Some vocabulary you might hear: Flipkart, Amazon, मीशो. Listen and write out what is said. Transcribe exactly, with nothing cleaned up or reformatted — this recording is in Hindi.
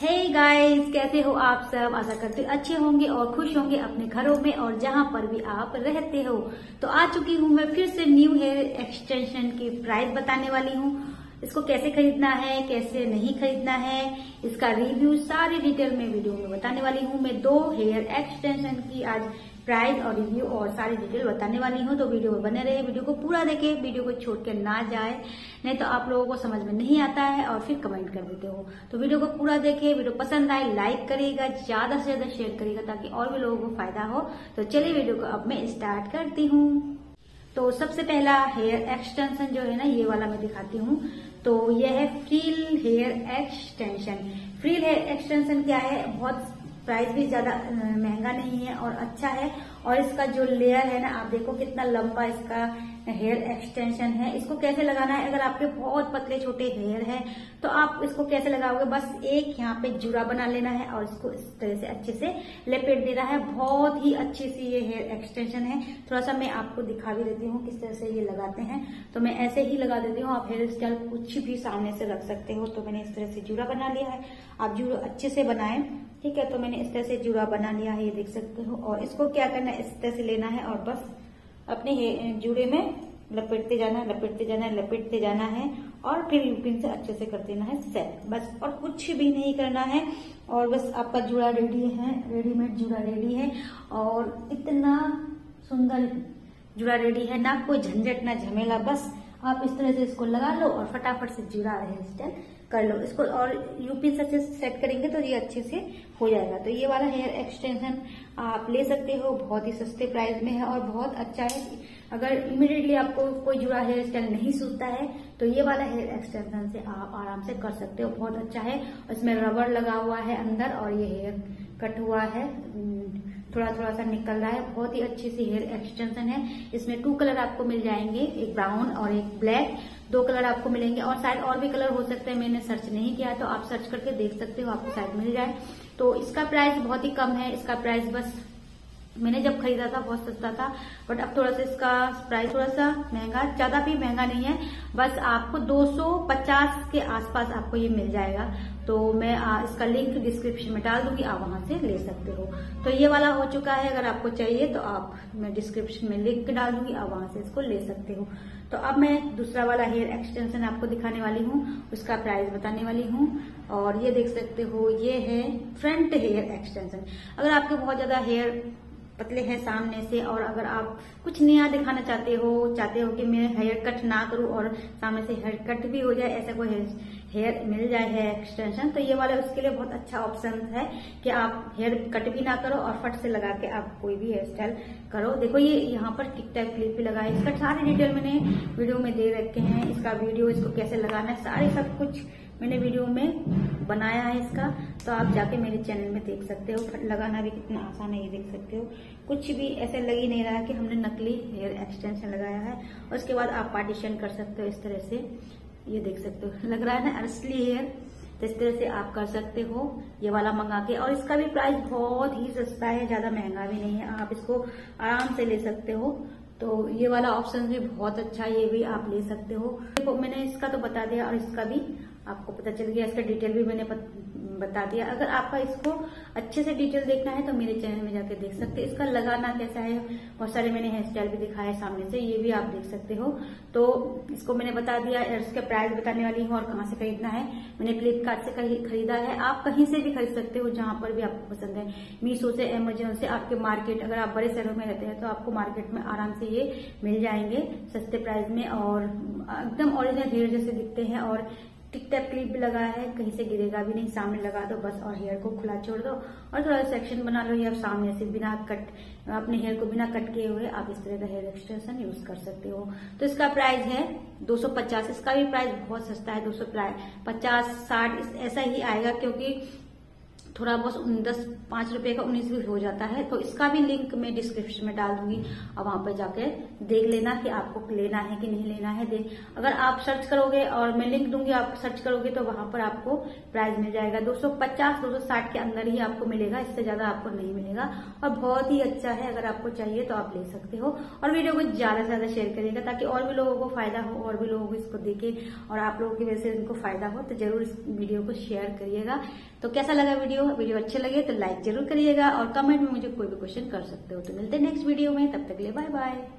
हे गाइस, कैसे हो आप सब। आशा करती हूँ अच्छे होंगे और खुश होंगे अपने घरों में और जहाँ पर भी आप रहते हो। तो आ चुकी हूँ मैं फिर से न्यू हेयर एक्सटेंशन की प्राइस बताने वाली हूँ। इसको कैसे खरीदना है, कैसे नहीं खरीदना है, इसका रिव्यू सारे डिटेल में वीडियो में बताने वाली हूँ। मैं दो हेयर एक्सटेंशन की आज प्राइस और रिव्यू और सारी डिटेल बताने वाली हूँ, तो वीडियो में बने रहे, वीडियो को पूरा देखें, वीडियो को छोड़ के ना जाए, नहीं तो आप लोगों को समझ में नहीं आता है और फिर कमेंट कर देते हो। तो वीडियो को पूरा देखें, वीडियो पसंद आए लाइक करिएगा, ज्यादा से ज्यादा शेयर करिएगा ताकि और भी लोगों को फायदा हो। तो चलिए वीडियो को अब मैं स्टार्ट करती हूँ। तो सबसे पहला हेयर एक्सटेंशन जो है ना, ये वाला मैं दिखाती हूँ। तो यह है frill hair extension. Frill hair extension क्या है, बहुत प्राइस भी ज्यादा महंगा नहीं है और अच्छा है। और इसका जो लेयर है ना, आप देखो कितना लंबा इसका हेयर एक्सटेंशन है। इसको कैसे लगाना है, अगर आपके बहुत पतले छोटे हेयर है तो आप इसको कैसे लगाओगे, बस एक यहाँ पे जुड़ा बना लेना है और इसको इस तरह से अच्छे से लपेट देना है। बहुत ही अच्छी सी ये हेयर एक्सटेंशन है। थोड़ा सा मैं आपको दिखा भी देती हूँ किस तरह से ये लगाते हैं। तो मैं ऐसे ही लगा देती हूँ, आप हेयर स्टाइल कुछ भी सामने से रख सकते हो। तो मैंने इस तरह से जुड़ा बना लिया है, आप जुड़ा अच्छे से बनाए, ठीक है। तो मैंने इस तरह से जुड़ा बना लिया है, ये देख सकते हो। और इसको क्या करना है, इस तरह से लेना है और बस अपने जुड़े में लपेटते जाना है, लपेटते जाना है, लपेटते जाना है और फिर यूपिन से अच्छे से कर देना है सेट, बस। और कुछ भी नहीं करना है और बस आपका जुड़ा रेडी है, रेडीमेड जुड़ा रेडी है। और इतना सुंदर जुड़ा रेडी है ना, कोई झंझट ना झमेला, बस आप इस तरह से इसको लगा लो और फटाफट से जुड़ा हेयर स्टाइल कर लो इसको। और यूपिन से सेट करेंगे तो ये अच्छे से हो जाएगा। तो ये वाला हेयर एक्सटेंशन आप ले सकते हो, बहुत ही सस्ते प्राइस में है और बहुत अच्छा है। अगर इमीडिएटली आपको कोई जुड़ा हेयर स्टाइल नहीं सूझता है तो ये वाला हेयर एक्सटेंशन से आप आराम से कर सकते हो, बहुत अच्छा है। इसमें रबड़ लगा हुआ है अंदर और ये हेयर कट हुआ है, थोड़ा थोड़ा सा निकल रहा है। बहुत ही अच्छी सी हेयर एक्सटेंशन है। इसमें टू कलर आपको मिल जाएंगे, एक ब्राउन और एक ब्लैक, दो कलर आपको मिलेंगे। और शायद और भी कलर हो सकते हैं, मैंने सर्च नहीं किया, तो आप सर्च करके देख सकते हो, आपको शायद मिल जाए। तो इसका प्राइस बहुत ही कम है। इसका प्राइस बस मैंने जब खरीदा था बहुत सस्ता था, बट अब थोड़ा सा इसका प्राइस थोड़ा सा महंगा, ज्यादा भी महंगा नहीं है, बस आपको दो सौ पचास के आसपास आपको ये मिल जाएगा। तो मैं इसका लिंक डिस्क्रिप्शन में डाल दूंगी, आप वहां से ले सकते हो। तो ये वाला हो चुका है, अगर आपको चाहिए तो आप, मैं डिस्क्रिप्शन में लिंक डाल दूंगी, आप वहां से इसको ले सकते हो। तो अब मैं दूसरा वाला हेयर एक्सटेंशन आपको दिखाने वाली हूँ, उसका प्राइस बताने वाली हूँ। और ये देख सकते हो, ये है फ्रंट हेयर एक्सटेंशन। अगर आपके बहुत ज्यादा हेयर पतले हैं सामने से और अगर आप कुछ नया दिखाना चाहते हो, चाहते हो कि मैं हेयर कट ना करूं और सामने से हेयर कट भी हो जाए, ऐसा कोई हेयर मिल जाए हेयर एक्सटेंशन, तो ये वाला उसके लिए बहुत अच्छा ऑप्शन है कि आप हेयर कट भी ना करो और फट से लगा के आप कोई भी हेयर स्टाइल करो। देखो ये यहाँ पर टिक टाइप क्लिप भी लगाए, इसका सारे डिटेल मैंने वीडियो में दे रखे हैं, इसका वीडियो, इसको कैसे लगाना है, सारे सब कुछ मैंने वीडियो में बनाया है इसका। तो आप जाके मेरे चैनल में देख सकते हो। फट लगाना भी कितना आसान है, ये देख सकते हो। कुछ भी ऐसे लग ही नहीं रहा कि हमने नकली हेयर एक्सटेंशन लगाया है। और उसके बाद आप पार्टीशन कर सकते हो इस तरह से, ये देख सकते हो, लग रहा है ना असली हेयर। तो इस तरह से आप कर सकते हो ये वाला मंगा के। और इसका भी प्राइस बहुत ही सस्ता है, ज्यादा महंगा भी नहीं है, आप इसको आराम से ले सकते हो। तो ये वाला ऑप्शन भी बहुत अच्छा है, ये भी आप ले सकते हो। देखो मैंने इसका तो बता दिया और इसका भी आपको पता चल गया, इसका डिटेल भी मैंने बता दिया। अगर आपका इसको अच्छे से डिटेल देखना है तो मेरे चैनल में जाके देख सकते हो। इसका लगाना कैसा है, बहुत सारे मैंने हेयर स्टाइल भी दिखाया है सामने से, ये भी आप देख सकते हो। तो इसको मैंने बता दिया, इसके प्राइस बताने वाली हूँ और कहाँ से खरीदना है। मैंने फ्लिपकार्ट से खरीदा है, आप कहीं से भी खरीद सकते हो, जहां पर भी आपको पसंद है, मीशो से, अमेजोन से, आपके मार्केट, अगर आप बड़े शहरों में रहते हैं तो आपको मार्केट में आराम से ये मिल जाएंगे सस्ते प्राइस में। और एकदम ओरिजिनल हेयर जैसे दिखते हैं और टिक टैप क्लिप भी लगा है, कहीं से गिरेगा भी नहीं, सामने लगा दो बस और हेयर को खुला छोड़ दो और थोड़ा सेक्शन बना लो। या सामने से बिना कट, अपने हेयर को बिना कट किए हुए आप इस तरह का हेयर एक्सटेंशन यूज कर सकते हो। तो इसका प्राइस है दो सौ पचास। इसका भी प्राइस बहुत सस्ता है, दो सौ पचास साठ ऐसा ही आएगा, क्योंकि थोड़ा बहुत दस पांच रुपए का उन्नीस भी हो जाता है, तो इसका भी लिंक मैं डिस्क्रिप्शन में डाल दूंगी। अब वहां पर जाके देख लेना कि आपको लेना है कि नहीं लेना है। अगर आप सर्च करोगे और मैं लिंक दूंगी, आप सर्च करोगे तो वहां पर आपको प्राइस मिल जाएगा। दो सौ पचास दो सौ साठ के अंदर ही आपको मिलेगा, इससे ज्यादा आपको नहीं मिलेगा और बहुत ही अच्छा है। अगर आपको चाहिए तो आप ले सकते हो। और वीडियो को ज्यादा से ज्यादा शेयर करिएगा ताकि और भी लोगों को फायदा हो, और भी लोगों को इसको देखे और आप लोगों की वजह से इनको फायदा हो। तो जरूर इस वीडियो को शेयर करिएगा। तो कैसा लगा वीडियो? वीडियो अच्छे लगे तो लाइक जरूर करिएगा और कमेंट में मुझे कोई भी क्वेश्चन कर सकते हो। तो मिलते हैं नेक्स्ट वीडियो में, तब तक के लिए बाय बाय।